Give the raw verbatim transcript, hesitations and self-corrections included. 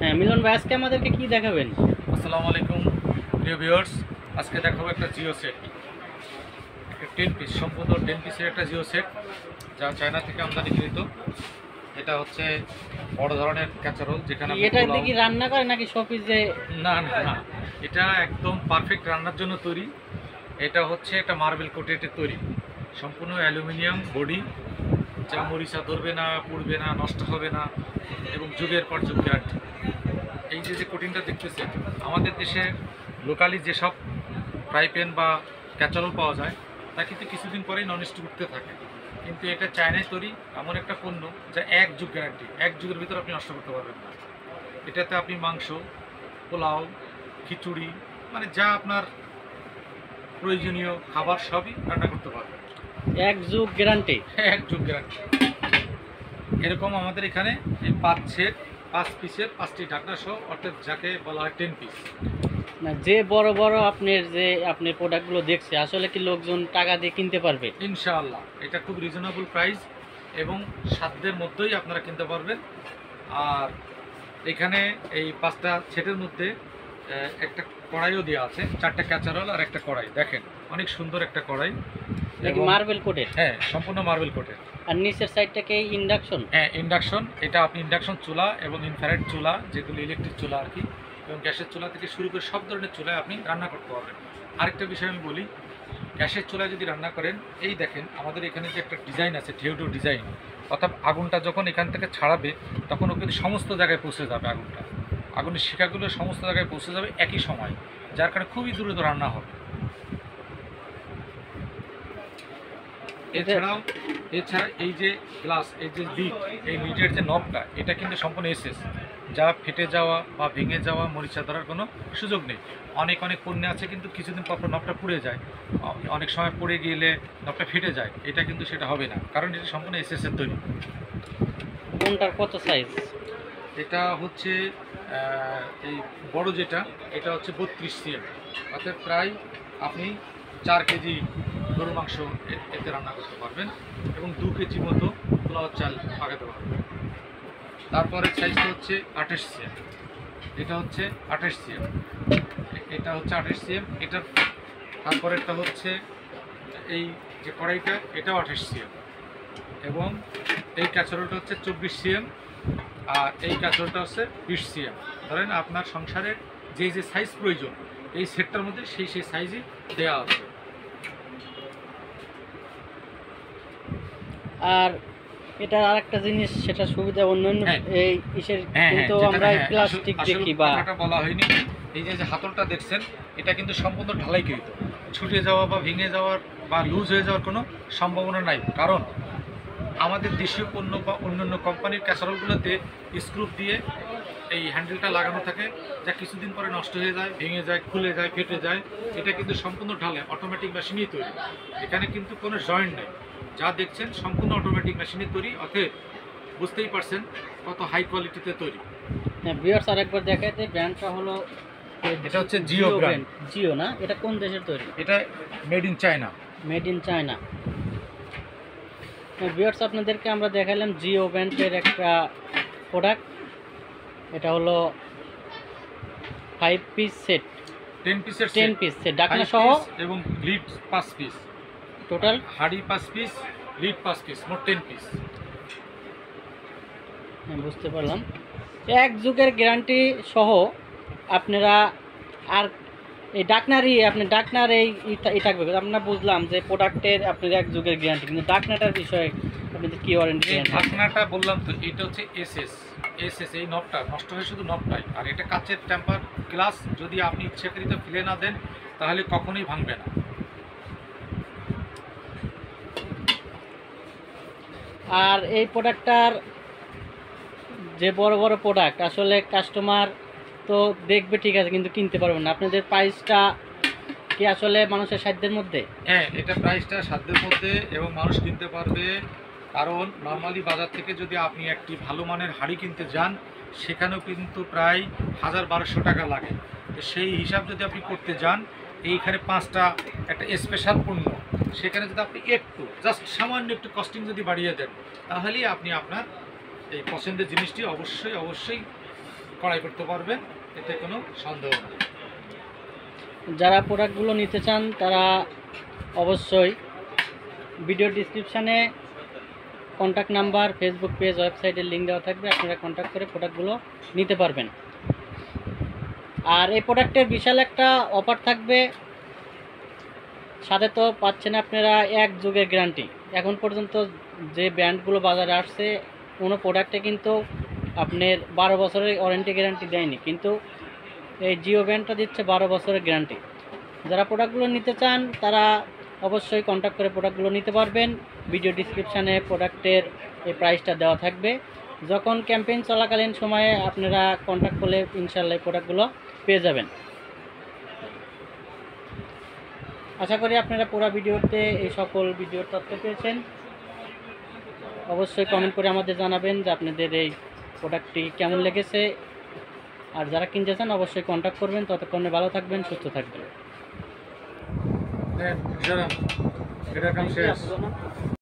হ্যাঁ মিলন ভাই আজকে আমাদেরকে কি দেখাবেন? আসসালামু আলাইকুম প্রিয় ভিউয়ার্স, আজকে দেখাবো একটা জিও সেট, একটা টেন পিস, সম্পূর্ণ টেন পিসের একটা জিও সেট যা চায়না থেকে আমদানিকৃত। এটা হচ্ছে বড় ধরনের ক্যাচারোল, যেখানে এটা দেখি রান্না করে নাকি শপিজে? না না, এটা একদম পারফেক্ট রান্নার জন্য তৈরি। এটা হচ্ছে একটা মার্বেল কোটেটের তৈরি, সম্পূর্ণ অ্যালুমিনিয়াম বডি, যা মরিচা ধরবে না, পুড়বে না, নষ্ট হবে না এবং যুগের পর যুগ গ্যারান্টি। এই যে যে কোটিংটা দেখতেছে, আমাদের দেশে লোকালি যেসব ফ্রাই প্যান বা ক্যাচারোল পাওয়া যায় তা কিন্তু কিছুদিন পরেই ননস্টিক উঠতে থাকে, কিন্তু এটা চায়নায় তৈরি এমন একটা পণ্য যা এক যুগ গ্যারান্টি, এক যুগের ভিতরে আপনি নষ্ট করতে পারবেন না। এটাতে আপনি মাংস, পোলাও, খিচুড়ি, মানে যা আপনার প্রয়োজনীয় খাবার সবই রান্না করতে পারবেন, এক যুগ গ্যারান্টি, এক যুগ গ্যারান্টি। এরকম আমাদের এখানে এই পাঁচ সেট, পাঁচ পিসের পাঁচটি ঢাকনা সহ, অর্থাৎ যাকে বলা হয় টেন পিস। না যে বড় বড় আপনার যে আপনি প্রোডাক্টগুলো দেখছে, আসলে কি লোকজন টাকা দিয়ে কিনতে পারবে? ইনশাআল্লাহ এটা খুব রিজনেবল প্রাইস এবং সাধ্যের মধ্যেই আপনারা কিনতে পারবেন। আর এখানে এই পাঁচটা সেটের মধ্যে একটা কড়াইও দেওয়া আছে, চারটা ক্যাচারোল আর একটা কড়াই। দেখেন অনেক সুন্দর একটা কড়াই, এটা মার্বেল কোটেড, হ্যাঁ সম্পূর্ণ মার্বেল কোটেড। আর নিচের সাইডটাকে ইন্ডাকশন, হ্যাঁ ইন্ডাকশন। এটা আপনি ইন্ডাকশন চুলা এবং ইনফ্রারেড চুলা, যেগুলো ইলেকট্রিক চুলা আর কি, এবং গ্যাসের চুলা থেকে শুরু করে সব ধরনের চুলায় আপনি রান্না করতে পারবেন। আরেকটা বিষয় আমি বলি, গ্যাসের চুলায় যদি রান্না করেন, এই দেখেন আমাদের এখানে যে একটা ডিজাইন আছে ঢেউঢেউ ডিজাইন, অর্থাৎ আগুনটা যখন এখান থেকে ছাড়াবে তখন ও কিন্তু সমস্ত জায়গায় পৌঁছে যাবে, আগুনটা আগুনের শিখাগুলো সমস্ত জায়গায় পৌঁছে যাবে একই সময়, যার কারণে খুবই দ্রুত রান্না হবে। এছাড়াও এছাড়া এই যে গ্লাস, এই যে লিড, এই লিডের যে নবটা, এটা কিন্তু সম্পূর্ণ এসএস, যা ফেটে যাওয়া বা ভেঙে যাওয়া, মরিচা ধরার কোনো সুযোগ নেই। অনেক অনেক পণ্য আছে কিন্তু কিছুদিন পর পর নবটা পুড়ে যায়, অনেক সময় পড়ে গেলে নবটা ফেটে যায়, এটা কিন্তু সেটা হবে না, কারণ এটা সম্পূর্ণ এসএসের তৈরি। কোনটার কত সাইজ? এটা হচ্ছে এই বড় যেটা, এটা হচ্ছে বত্রিশ সিএম, অর্থাৎ প্রায় আপনি চার কেজি গরুর মাংস এতে রান্না করতে পারবেন এবং দু কেজি মতো পোলাওয়ার চাল পাকাতে পারবেন। তারপরে সাইজটা হচ্ছে আঠাশ সিএম, এটা হচ্ছে আঠাশ সিএম, এটা হচ্ছে আঠাশ সিএম, এটা। তারপরেরটা হচ্ছে এই যে কড়াইটা, এটাও আঠাশ সিএম, এবং এই ক্যাচারোলটা হচ্ছে চব্বিশ সিএম, আর এই ক্যাচারোলটা হচ্ছে বিশ সিএম। ধরেন আপনার সংসারের যে যে সাইজ প্রয়োজন, এই সেটটার মধ্যে সেই সেই সাইজই দেওয়া আছে। আর এটা আরেকটা জিনিস, সেটা সুবিধা অন্যান্য এই ইসের, কিন্তু আমরা প্লাস্টিক দেখি বা এটা বলা হয়নি। এই যে যে হাতলটা দেখছেন, এটা কিন্তু সম্পূর্ণ ঢালাইকৃত, ছুটে যাওয়া বা ভেঙে যাওয়ার বা লুজ হয়ে যাওয়ার কোনো সম্ভাবনা নাই, কারণ আমাদের দেশীয় পণ্য বা অন্যান্য কোম্পানির ক্যাচারোলগুলোতে স্ক্রু দিয়ে এই হ্যান্ডেলটা লাগানো থাকে, যা কিছুদিন পরে নষ্ট হয়ে যায়, ভেঙে যায়, খুলে যায়, ফেটে যায়। এটা কিন্তু সম্পূর্ণ ঢালাই অটোমেটিক মেশিনেই তৈরি, এখানে কিন্তু কোনো জয়েন্ট নেই। যা দেখছেন সম্পূর্ণ অটোমেটিক মেশিনে তৈরি, অতএব বুঝতেই পারছেন কত হাই কোয়ালিটিতে তৈরি। হ্যাঁ ভিউয়ার্স আরেকবার দেখাই যে ব্র্যান্ডটা হলো, এটা হচ্ছে জিও ব্র্যান্ড। জিও না, এটা কোন দেশের তৈরি? এটা made in China, made in China. হ্যাঁ ভিউয়ার্স আপনাদেরকে আমরা দেখালাম জিও ব্র্যান্ডের একটা প্রোডাক্ট, এটা হলো ফাইভ পিস সেট, টেন পিসের টেন পিস সেট, ঢাকনা সহ এবং লিড পাঁচ পিস, টোটাল হাড়ি পাঁচ পিস, লিড পাঁচ পিস, মোট টেন পিস। বুঝতে পারলাম, এক যুগের গ্যারান্টি সহ আপনারা। আর এই ডাকনারই আপনি ডাকনার এই ই থাকবে, আমরা বুঝলাম যে প্রোডাক্টের আপনার এক যুগের গ্যারান্টি, কিন্তু ডাকনাটার বিষয়ে আপনাদের কী ওয়ারেন্টি? ডাকনাটা বললাম তো, এটা হচ্ছে এসএস, এসএস এই নবটা নষ্ট হয়ে শুধু নবটাই। আর এটা কাচের টেম্পার গ্লাস, যদি আপনি ইচ্ছাকৃত ফেলে না দেন তাহলে কখনোই ভাঙবে না। আর এই প্রোডাক্টটার যে বড় বড় প্রোডাক্ট, আসলে কাস্টমার তো দেখবে ঠিক আছে, কিন্তু কিনতে পারবেন না। আপনাদের প্রাইসটা কি আসলে মানুষের সাধ্যের মধ্যে? হ্যাঁ এটা প্রাইসটা সাধ্যের মধ্যে এবং মানুষ কিনতে পারবে, কারণ নর্মালি বাজার থেকে যদি আপনি একটি ভালো মানের হাঁড়ি কিনতে যান, সেখানেও কিন্তু প্রায় হাজার বারোশো টাকা লাগে। তো সেই হিসাব যদি আপনি করতে যান, এইখানে পাঁচটা একটা স্পেশাল পণ্য, সেখানে যদি আপনি একটু জাস্ট সামান্য একটু কস্টিং যদি বাড়িয়ে দেন, তাহলেই আপনি আপনার এই পছন্দের জিনিসটি অবশ্যই অবশ্যই कड़ाई करते सन्देह नहीं। जरा प्रोडक्टगुलो निते चान तारा अवश्य भिडियो डिस्क्रिपशने कन्टैक्ट नम्बर फेसबुक पेज वेबसाइटेर लिंक देवा थाकबे आपनारा कन्टैक्ट करे प्रोडक्टगुलो निते पारबेन। और ये प्रोडक्टर विशाल एक अफार थाकबे साथे तो पाच्छेन आपनारा एक जुगेर ग्यारंटी। एखन पर्यन्त जे ब्रैंडगुलो बाजारे आसछे कोनो प्रोडक्टे किन्तु आपनार बारो बछरेर वारेंटी ग्यारंटी देयनि, किन्तु ये जिओ ब्रैंडटा दिच्छे बारो बछरेर ग्यारंटी। जारा प्रोडक्टगुलो निते चान तारा अवश्यई कन्टैक्ट करे प्रोडक्टगुलो निते पारबेन। भिडियो डिस्क्रिपशने प्रोडक्टेर ये प्राइसटा देवा थाकबे। जखन कैम्पेइन चलाकालीन समय आपनारा कन्टैक्ट करले इनशाल्लाह प्रोडक्टगुलो পেয়ে যাবেন। আশা করি আপনারা পুরো ভিডিওতে এই সকল ভিডিওর তথ্য পেয়েছেন। অবশ্যই কমেন্ট করে আমাদের জানাবেন যে আপনাদের এই প্রোডাক্টটি কেমন লেগেছে। আর যারা কিনতে চান অবশ্যই কন্টাক্ট করবেন। ততক্ষণে ভালো থাকবেন, সুস্থ থাকবেন।